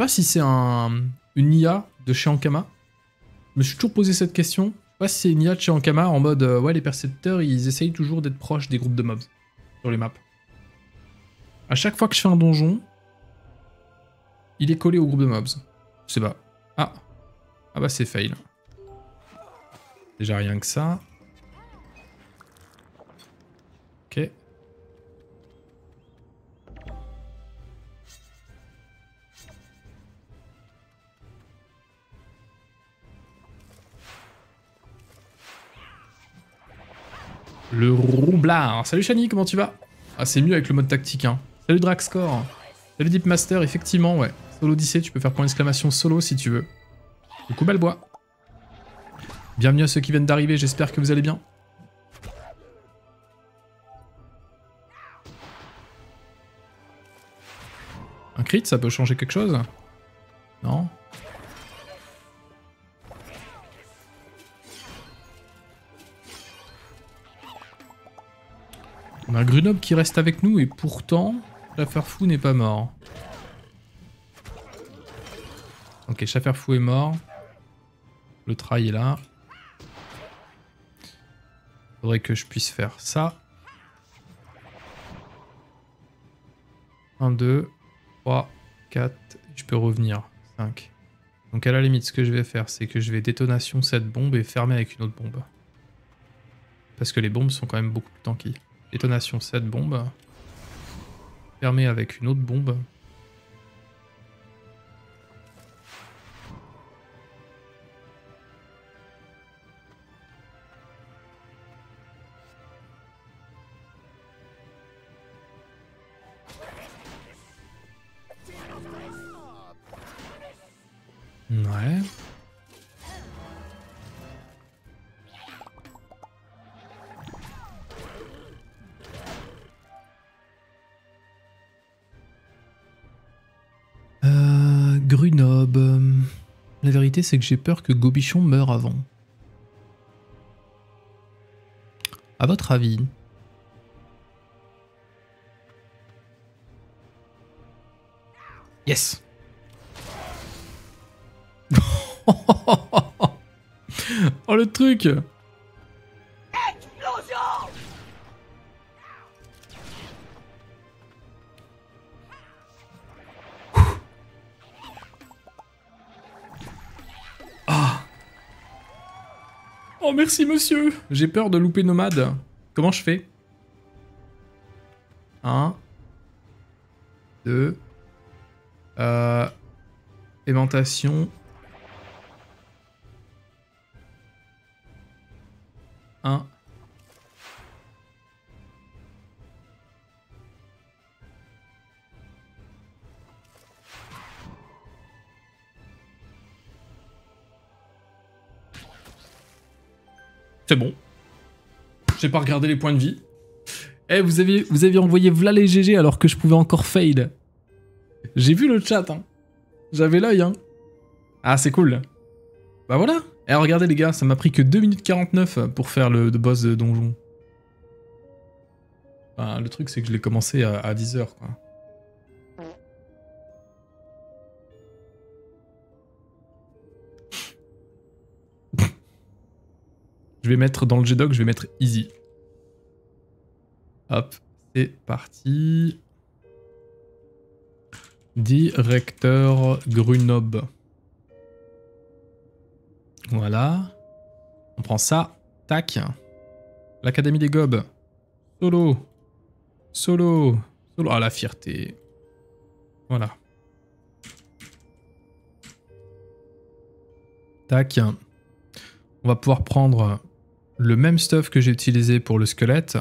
pas si c'est une IA de chez Ankama. Je me suis toujours posé cette question. Je sais pas si c'est une IA de chez Ankama en mode ouais, les percepteurs ils essayent toujours d'être proches des groupes de mobs sur les maps. À chaque fois que je fais un donjon, il est collé au groupe de mobs. Je sais pas. Ah. Ah bah c'est fail. Déjà rien que ça. Ok. Le roublard. Salut Chani, comment tu vas? Ah, c'est mieux avec le mode tactique, hein. Salut Draxcore. Salut Deepmaster, effectivement, ouais. Solo Odyssée, tu peux faire point d'exclamation solo si tu veux. Coucou Balbois. Bienvenue à ceux qui viennent d'arriver, j'espère que vous allez bien. Un crit, ça peut changer quelque chose? Non? On a Grunob qui reste avec nous et pourtant, Chafferfou n'est pas mort. Ok, Chafferfou est mort. Le trail est là. Faudrait que je puisse faire ça. 1, 2, 3, 4. Je peux revenir. 5. Donc à la limite, ce que je vais faire, c'est que je vais détonation cette bombe et fermer avec une autre bombe. Parce que les bombes sont quand même beaucoup plus tanky. Détonation cette bombe. Fermée avec une autre bombe. Ouais. Grunob. La vérité, c'est que j'ai peur que Gobichon meure avant. À votre avis? Yes. Oh le truc! Explosion! Ah. Oh merci monsieur! J'ai peur de louper nomade. Comment je fais? 1, 2, aimantation. 1. C'est bon. J'ai pas regardé les points de vie. Eh, vous aviez envoyé v'là les GG alors que je pouvais encore fail. J'ai vu le chat, hein. J'avais l'œil, hein. Ah, c'est cool. Bah voilà. Et regardez les gars, ça m'a pris que 2 minutes 49 pour faire le boss de donjon. Enfin, le truc c'est que je l'ai commencé à 10h quoi. Je vais mettre dans le G-Doc, je vais mettre easy. Hop, c'est parti. Directeur Grunob. Voilà, on prend ça, tac, l'Académie des Gobes, solo, solo, solo, ah la fierté, voilà, tac, on va pouvoir prendre le même stuff que j'ai utilisé pour le squelette,